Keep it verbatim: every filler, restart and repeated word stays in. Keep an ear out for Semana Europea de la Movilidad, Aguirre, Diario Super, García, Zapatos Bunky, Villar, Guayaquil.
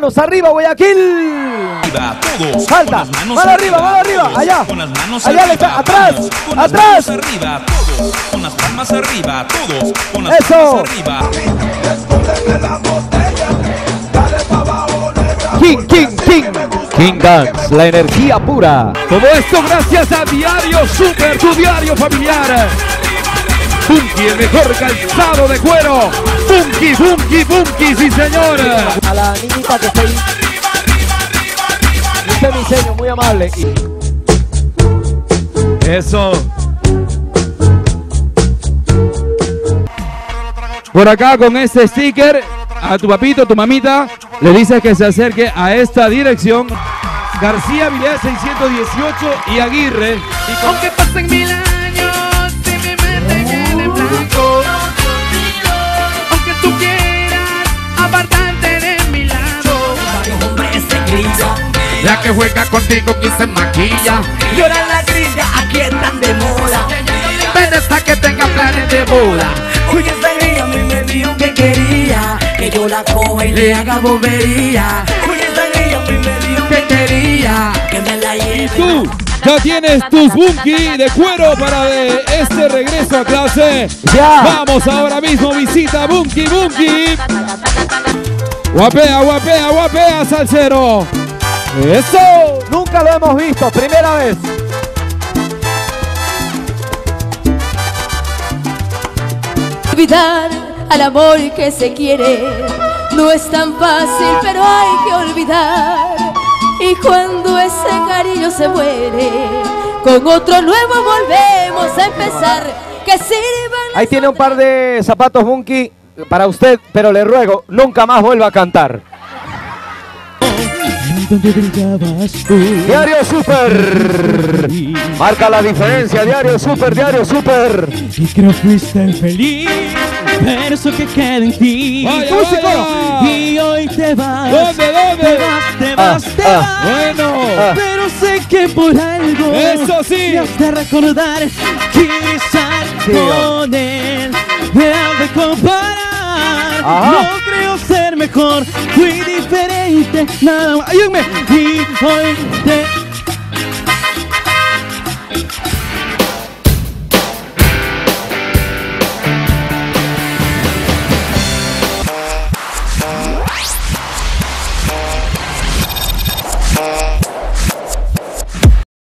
manos arriba, Guayaquil. Todos, falta, mano arriba, mano arriba, allá, con las manos allá, arriba, allá, atrás, manos, con atrás. Las manos arriba, todos, con las palmas arriba, todos, con las palmas arriba. King, King, King. King Guns, la energía pura. Todo esto gracias a Diario Super, tu diario familiar. Bunky, el mejor calzado de cuero. Bunky, Bunky, Bunky, sí señor. A la niñita que estoy. Este diseño muy amable. Eso. Por acá con este sticker, a tu papito, tu mamita, le dices que se acerque a esta dirección. García, Villar seiscientos dieciocho y Aguirre. Y con... Aunque pasen mil años, si mi mente quede en blanco, aunque tú quieras apartarte de mi lado, la que juega contigo que se maquilla, llora la gringa, aquí están de moda. Ven hasta que tenga planes de boda. Uy, esa gringa a mí me dijo que quería que yo la coja y le haga bobería. Uy, esa gringa a mí me dijo que quería que me la lleve. Y tú ya tienes tus Bunky de cuero para de este regreso a clase. Ya. Vamos ahora mismo, visita Bunky, Bunky. Guapea, guapea, guapea, salsero. Eso. Nunca lo hemos visto, primera vez. Olvidar al amor que se quiere no es tan fácil, pero hay que olvidar. Y cuando ese cariño se muere, con otro nuevo volvemos a empezar. Que sirvan. Ahí tiene un par de zapatos Bunky para usted, pero le ruego, nunca más vuelva a cantar. Diario Super, marca la diferencia. Diario Super, Diario Super. Y creo fuiste feliz, pero eso que queda en ti. Oye, oye. Y hoy te vas. ¿Dónde, dónde? Te vas, te vas, ah, te ah, vas. Bueno, ah. Pero sé que por algo. Eso sí. Me has de recordar que estar sí, con él. Me has de comparar. Ajá. No creo ser mejor. Fui diferente. Nada, ayúdame. Y hoy te